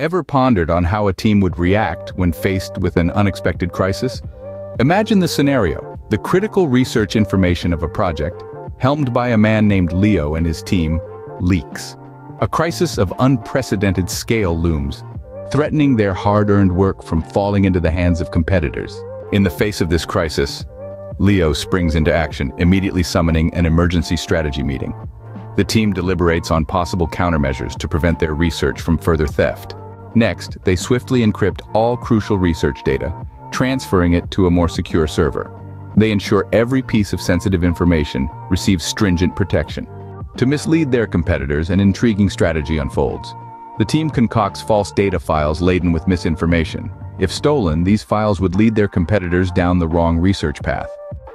Ever pondered on how a team would react when faced with an unexpected crisis? Imagine the scenario, the critical research information of a project, helmed by a man named Leo and his team, leaks. A crisis of unprecedented scale looms, threatening their hard-earned work from falling into the hands of competitors. In the face of this crisis, Leo springs into action, immediately summoning an emergency strategy meeting. The team deliberates on possible countermeasures to prevent their research from further theft. Next, they swiftly encrypt all crucial research data, transferring it to a more secure server. They ensure every piece of sensitive information receives stringent protection. To mislead their competitors, an intriguing strategy unfolds. The team concocts false data files laden with misinformation. If stolen, these files would lead their competitors down the wrong research path.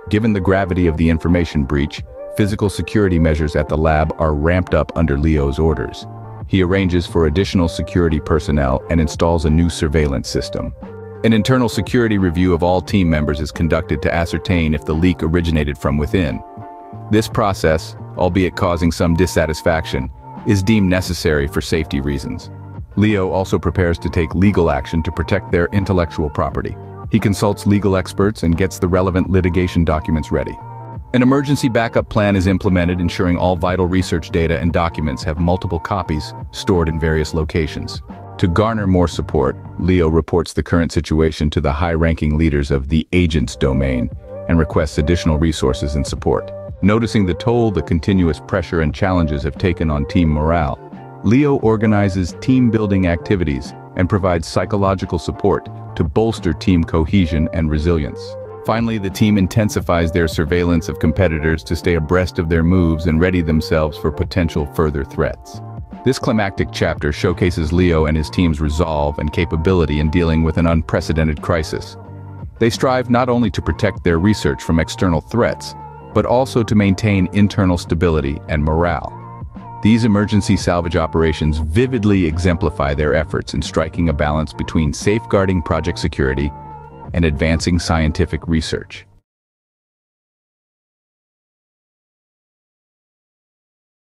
Given the gravity of the information breach, physical security measures at the lab are ramped up under Leo's orders. He arranges for additional security personnel and installs a new surveillance system. An internal security review of all team members is conducted to ascertain if the leak originated from within. This process, albeit causing some dissatisfaction, is deemed necessary for safety reasons. Leo also prepares to take legal action to protect their intellectual property. He consults legal experts and gets the relevant litigation documents ready. An emergency backup plan is implemented, ensuring all vital research data and documents have multiple copies stored in various locations. To garner more support, Leo reports the current situation to the high-ranking leaders of the agent's domain and requests additional resources and support. Noticing the toll the continuous pressure and challenges have taken on team morale, Leo organizes team-building activities and provides psychological support to bolster team cohesion and resilience. Finally, the team intensifies their surveillance of competitors to stay abreast of their moves and ready themselves for potential further threats. This climactic chapter showcases Leo and his team's resolve and capability in dealing with an unprecedented crisis. They strive not only to protect their research from external threats, but also to maintain internal stability and morale. These emergency salvage operations vividly exemplify their efforts in striking a balance between safeguarding project security and advancing scientific research.